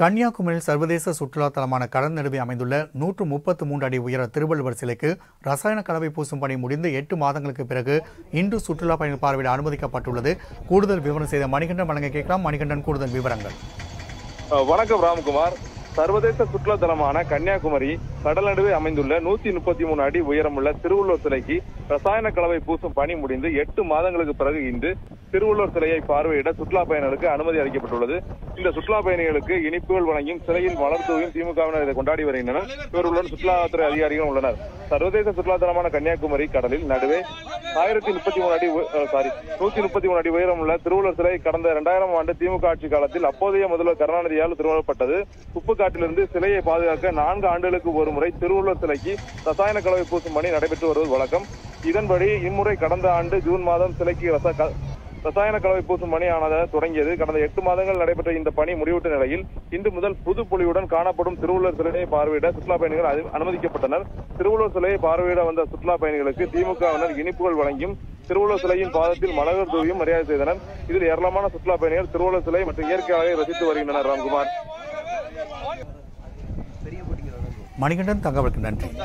கன்னியாகுமரியில் சர்வதேச சுற்றுலா தலமான கடல் நடுவே அமைந்துள்ள 133 அடி உயர திருவள்ளுவர் சிலைக்கு ரசாயன கலவை பூசும் பணி முடிந்து 8 மாதங்களுக்கு பிறகு இன்று சுற்றுலா பயணிகள் பார்வையிட அனுமதிக்கப்பட்டுள்ளது. கூடுதல் விவரம் செய்த மணிகண்டன் வழங்க கேட்கலாம். மணிகண்டன், கூடுதல் விவரங்கள். வணக்கம் ராம்குமார். சர்வதேச சுற்றுலா தலமான கன்னியாகுமரி கடல் நடுவே அமைந்துள்ள 133 அடி உயரமுள்ள திருவள்ளுவர் சிலைக்கு ரசாயன கலவை பூசும் பணி முடிந்து 8 மாதங்களுக்கு பிறகு இன்று திருவள்ளுவர் சிலையை பார்வையிட சுற்றுலா பயணிகளுக்கு அனுமதி அளிக்கப்பட்டுள்ளது. இந்த சுற்றுலா பயணிகளுக்கு இனிப்புகள் வழங்கியும் சிலையில் மலர்தூவியும் திமுகவினர் இதை கொண்டாடி வருகின்றனர். இவர்களுடன் சுற்றுலாத்துறை அதிகாரிகள் உள்ளனர். சர்வதேச சுற்றுலா தலமான கன்னியாகுமரி கடலில் நடுவே 133 அடி உயரம் உள்ள திருவள்ளுவர் சிலை கடந்த 2000 ஆண்டு திமுக ஆட்சி காலத்தில் அப்போதைய முதல்வர் கருணாநிதியால் திருவள்ளப்பட்டது. உப்பு காட்டிலிருந்து சிலையை பாதுகாக்க 4 ஆண்டுகளுக்கு ஒரு முறை திருவள்ளுவர் சிலைக்கு ரசாயன கலவை பூசும் பணி நடைபெற்று வருவது வழக்கம். இதன்படி இம்முறை கடந்த ஆண்டு ஜூன் மாதம் சிலைக்கு ரசாயன கலவை பூசும் பணியானது தொடங்கியது. கடந்த 8 மாதங்கள் நடைபெற்ற இந்த பணி முடிவுற்ற நிலையில் இன்று முதல் புது பொலிவுடன் காணப்படும் திருவள்ளுவர் சிலையை பார்வையிட சுற்றுலா பயணிகள் அனுமதிக்கப்பட்டனர். திருவள்ளுவர் சிலையை பார்வையிட வந்த சுற்றுலா பயணிகளுக்கு திமுகவினர் இனிப்புகள் வழங்கியும் திருவள்ளுவர் சிலையின் பாதத்தில் மலர் தூவியும் மரியாதை செய்தனர். இதில் ஏராளமான சுற்றுலா பயணிகள் திருவள்ளுவர் சிலை மற்றும் இயற்கை அழகை ரசித்து வருகின்றனர். ராம்குமார், மணிகண்டன், தகவலுக்கு நன்றி.